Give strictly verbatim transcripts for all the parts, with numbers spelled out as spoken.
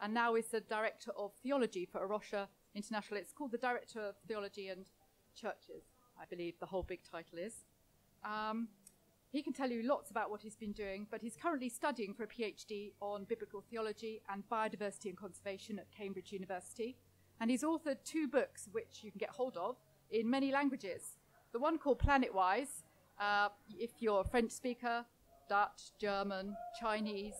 and now is the Director of Theology for A Rocha International. It's called the Director of Theology and Churches, I believe the whole big title is. Um, he can tell you lots about what he's been doing, but he's currently studying for a PhD on biblical theology and biodiversity and conservation at Cambridge University. And he's authored two books, which you can get hold of, in many languages. The one called Planetwise, uh, if you're a French speaker, Dutch, German, Chinese,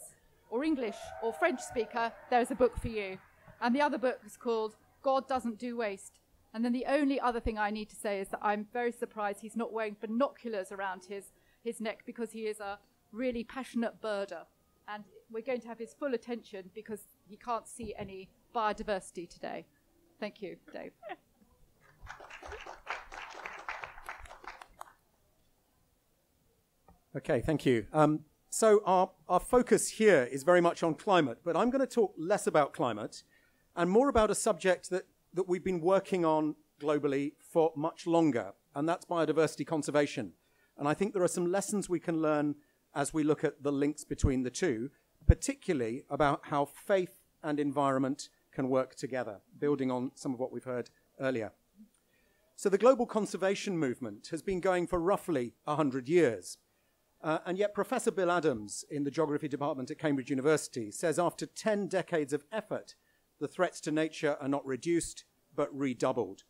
or English, or French speaker, there's a book for you. And the other book is called God Doesn't Do Waste. And then the only other thing I need to say is that I'm very surprised he's not wearing binoculars around his, his neck, because he is a really passionate birder. And we're going to have his full attention because he can't see any biodiversity today. Thank you, Dave. Okay, thank you. Um, so our, our focus here is very much on climate, but I'm going to talk less about climate and more about a subject that, that we've been working on globally for much longer, and that's biodiversity conservation. And I think there are some lessons we can learn as we look at the links between the two, particularly about how faith and environment can work together, building on some of what we've heard earlier. So the global conservation movement has been going for roughly one hundred years. Uh, and yet Professor Bill Adams in the Geography Department at Cambridge University says after ten decades of effort, the threats to nature are not reduced, but redoubled.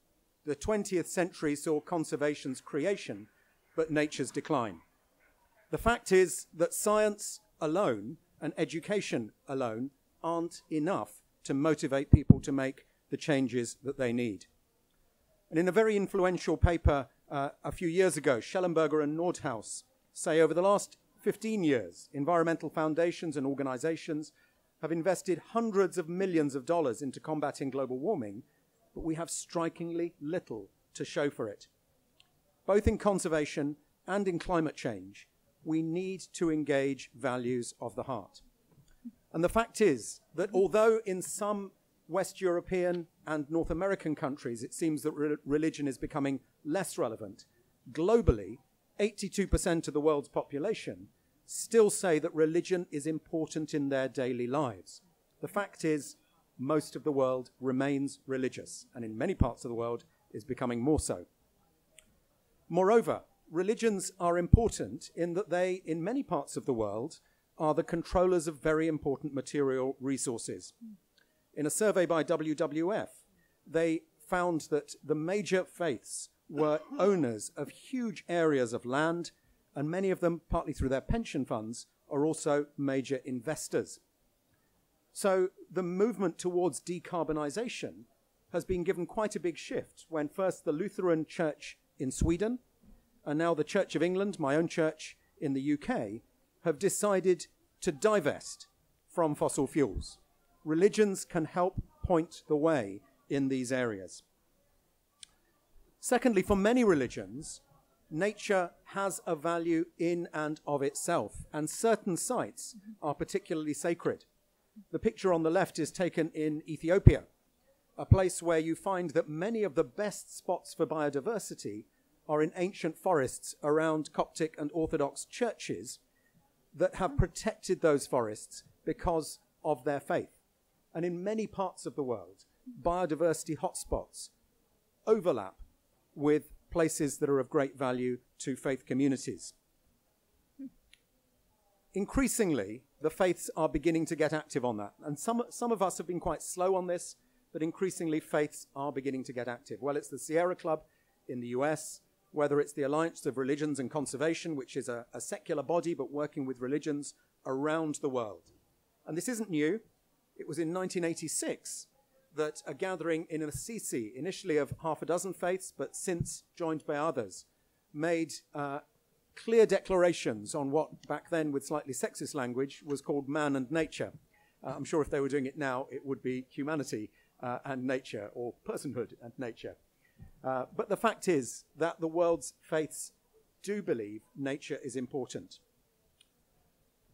The twentieth century saw conservation's creation, but nature's decline. The fact is that science alone and education alone aren't enough to motivate people to make the changes that they need. And in a very influential paper uh, a few years ago, Schellenberger and Nordhaus say over the last fifteen years, environmental foundations and organizations have invested hundreds of millions of dollars into combating global warming, but we have strikingly little to show for it. Both in conservation and in climate change, we need to engage values of the heart. And the fact is that although in some West European and North American countries it seems that re- religion is becoming less relevant, globally, eighty-two percent of the world's population still say that religion is important in their daily lives. The fact is, most of the world remains religious, and in many parts of the world is becoming more so. Moreover, religions are important in that they, in many parts of the world, are the controllers of very important material resources. In a survey by W W F, they found that the major faiths were owners of huge areas of land, and many of them, partly through their pension funds, are also major investors. So the movement towards decarbonisation has been given quite a big shift when first the Lutheran Church in Sweden and now the Church of England, my own church in the U K, have decided to divest from fossil fuels. Religions can help point the way in these areas. Secondly, for many religions, nature has a value in and of itself, and certain sites are particularly sacred. The picture on the left is taken in Ethiopia, a place where you find that many of the best spots for biodiversity are in ancient forests around Coptic and Orthodox churches that have protected those forests because of their faith. And in many parts of the world, biodiversity hotspots overlap with places that are of great value to faith communities. Increasingly, the faiths are beginning to get active on that. And some, some of us have been quite slow on this, but increasingly faiths are beginning to get active. Well, it's the Sierra Club in the U S, whether it's the Alliance of Religions and Conservation, which is a, a secular body but working with religions around the world. And this isn't new. It was in nineteen eighty-six that a gathering in Assisi, initially of half a dozen faiths, but since joined by others, made uh, clear declarations on what back then, with slightly sexist language, was called man and nature. Uh, I'm sure if they were doing it now, it would be humanity uh, and nature, or personhood and nature. Uh, but the fact is that the world's faiths do believe nature is important.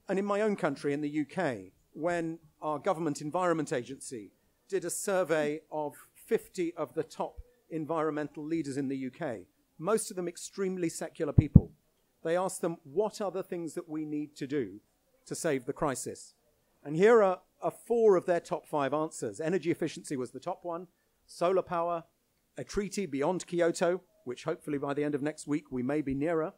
And in my own country, in the U K, when our government environment agency did a survey of fifty of the top environmental leaders in the U K, most of them extremely secular people. They asked them, what are the things that we need to do to save the crisis? And here are are four of their top five answers. Energy efficiency was the top one, solar power, a treaty beyond Kyoto, which hopefully by the end of next week we may be nearer,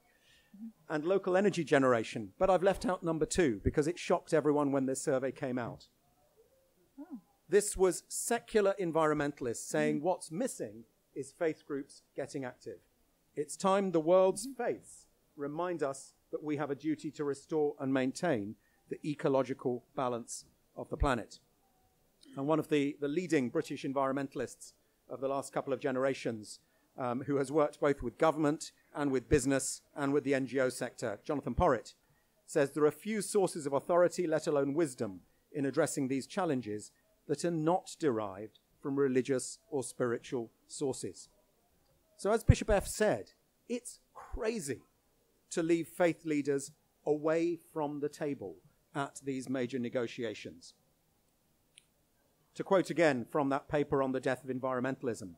and local energy generation. But I've left out number two because it shocked everyone when this survey came out. Oh. This was secular environmentalists saying mm. what's missing is faith groups getting active. It's time the world's mm. faiths remind us that we have a duty to restore and maintain the ecological balance of the planet. And one of the, the leading British environmentalists of the last couple of generations, um, who has worked both with government and with business and with the N G O sector, Jonathan Porritt, says there are few sources of authority, let alone wisdom, in addressing these challenges that are not derived from religious or spiritual sources. So as Bishop F said, it's crazy to leave faith leaders away from the table at these major negotiations. To quote again from that paper on the death of environmentalism,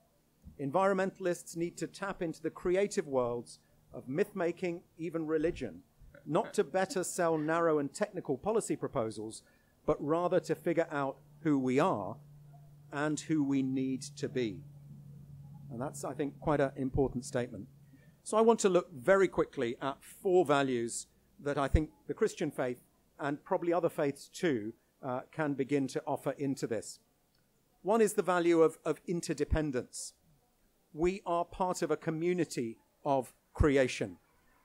environmentalists need to tap into the creative worlds of myth-making, even religion, not to better sell narrow and technical policy proposals, but rather to figure out who we are and who we need to be. And that's, I think, quite an important statement. So I want to look very quickly at four values that I think the Christian faith and probably other faiths too uh, can begin to offer into this. One is the value of, of interdependence. We are part of a community of creation.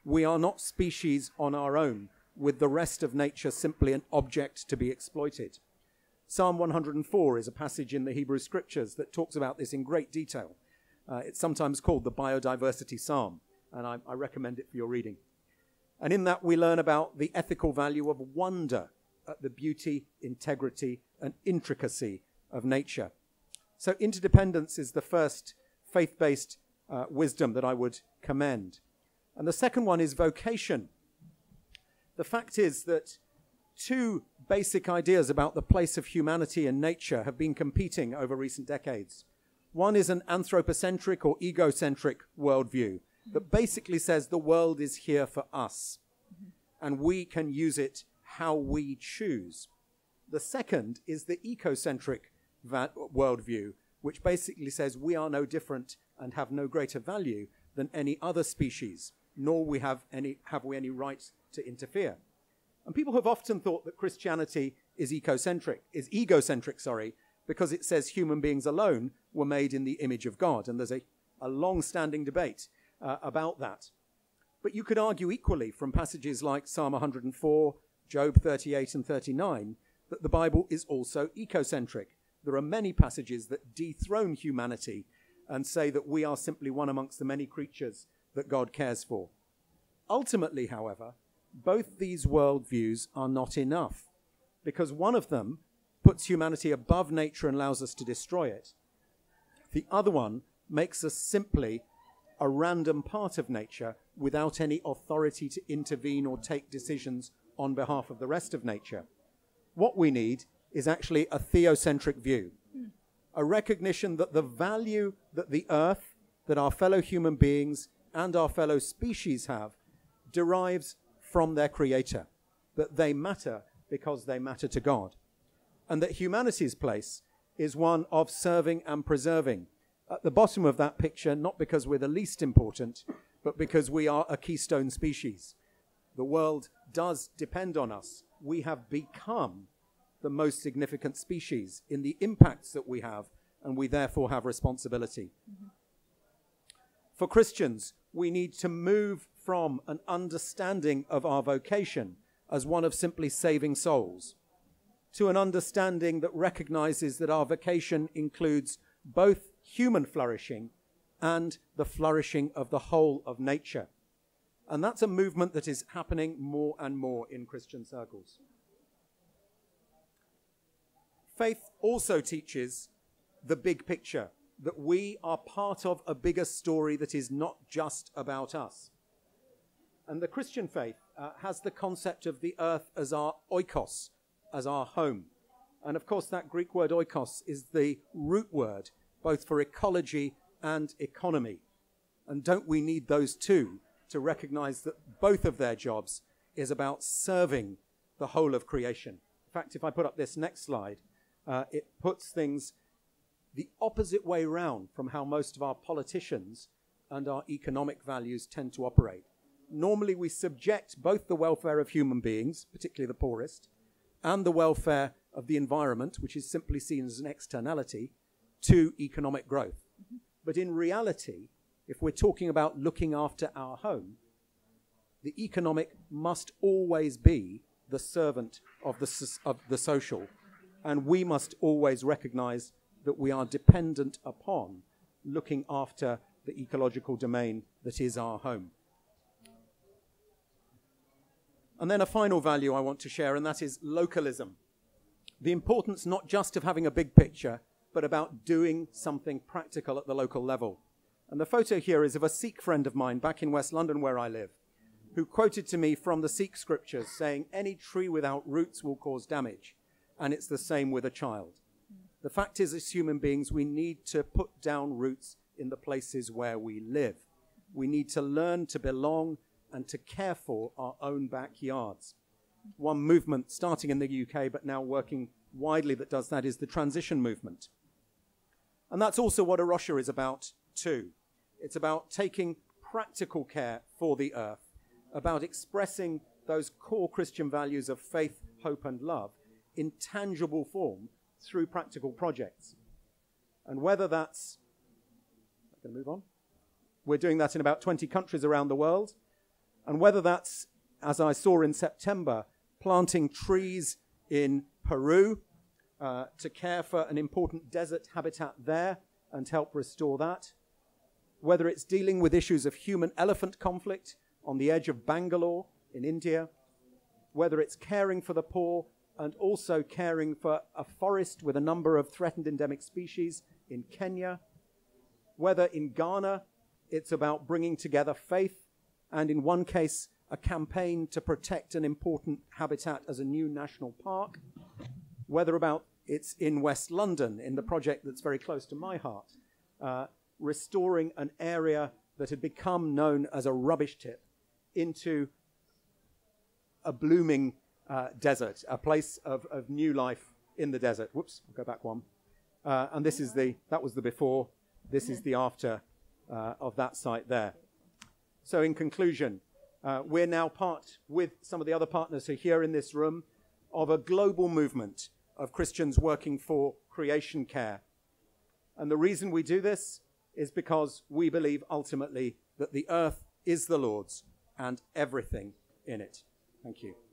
We are not species on our own, with the rest of nature simply an object to be exploited. Psalm one hundred and four is a passage in the Hebrew Scriptures that talks about this in great detail. Uh, it's sometimes called the biodiversity psalm, and I, I recommend it for your reading. And in that we learn about the ethical value of wonder at the beauty, integrity, and intricacy of nature. So interdependence is the first faith-based uh, wisdom that I would commend. And the second one is vocation. The fact is that two basic ideas about the place of humanity and nature have been competing over recent decades. One is an anthropocentric or egocentric worldview that basically says the world is here for us and we can use it how we choose. The second is the ecocentric worldview, which basically says we are no different and have no greater value than any other species, nor we have, any, have we any right to interfere. And people have often thought that Christianity is ecocentric, is egocentric, sorry, because it says human beings alone were made in the image of God. And there's a, a long-standing debate uh, about that. But you could argue equally from passages like Psalm one hundred and four, Job thirty-eight and thirty-nine, that the Bible is also ecocentric. There are many passages that dethrone humanity and say that we are simply one amongst the many creatures that God cares for. Ultimately, however, both these worldviews are not enough, because one of them puts humanity above nature and allows us to destroy it. The other one makes us simply a random part of nature without any authority to intervene or take decisions on behalf of the rest of nature. What we need is actually a theocentric view, a recognition that the value that the earth, that our fellow human beings and our fellow species have, derives from their creator, that they matter because they matter to God, and that humanity's place is one of serving and preserving. At the bottom of that picture, not because we're the least important, but because we are a keystone species. The world does depend on us. We have become the most significant species in the impacts that we have, and we therefore have responsibility. Mm-hmm. For Christians, we need to move from an understanding of our vocation as one of simply saving souls, to an understanding that recognizes that our vocation includes both human flourishing and the flourishing of the whole of nature. And that's a movement that is happening more and more in Christian circles. Faith also teaches the big picture, that we are part of a bigger story that is not just about us. And the Christian faith uh, has the concept of the earth as our oikos, as our home. And of course, that Greek word oikos is the root word both for ecology and economy. And don't we need those two to recognize that both of their jobs is about serving the whole of creation? In fact, if I put up this next slide, uh, it puts things the opposite way round from how most of our politicians and our economic values tend to operate. Normally, we subject both the welfare of human beings, particularly the poorest, and the welfare of the environment, which is simply seen as an externality, to economic growth. Mm-hmm. But in reality, if we're talking about looking after our home, the economic must always be the servant of the, so of the social, and we must always recognize that we are dependent upon looking after the ecological domain that is our home. And then a final value I want to share, and that is localism. The importance not just of having a big picture, but about doing something practical at the local level. And the photo here is of a Sikh friend of mine back in West London where I live, who quoted to me from the Sikh scriptures saying, any tree without roots will cause damage, and it's the same with a child. The fact is, as human beings, we need to put down roots in the places where we live. We need to learn to belong and to care for our own backyards. One movement starting in the U K but now working widely that does that is the transition movement. And that's also what A Rocha is about too. It's about taking practical care for the earth, about expressing those core Christian values of faith, hope and love in tangible form through practical projects. And whether that's, I'm going to move on, we're doing that in about twenty countries around the world. And whether that's, as I saw in September, planting trees in Peru uh, to care for an important desert habitat there and help restore that, whether it's dealing with issues of human-elephant conflict on the edge of Bangalore in India, whether it's caring for the poor and also caring for a forest with a number of threatened endemic species in Kenya, whether in Ghana it's about bringing together faith, and in one case, a campaign to protect an important habitat as a new national park, whether about it's in West London, in the project that's very close to my heart, uh, restoring an area that had become known as a rubbish tip into a blooming uh, desert, a place of, of new life in the desert. Whoops, I'll go back one. Uh, and this is the, that was the before, this is the after uh, of that site there. So in conclusion, Uh, we're now part, with some of the other partners who are here in this room, of a global movement of Christians working for creation care. And the reason we do this is because we believe ultimately that the earth is the Lord's and everything in it. Thank you.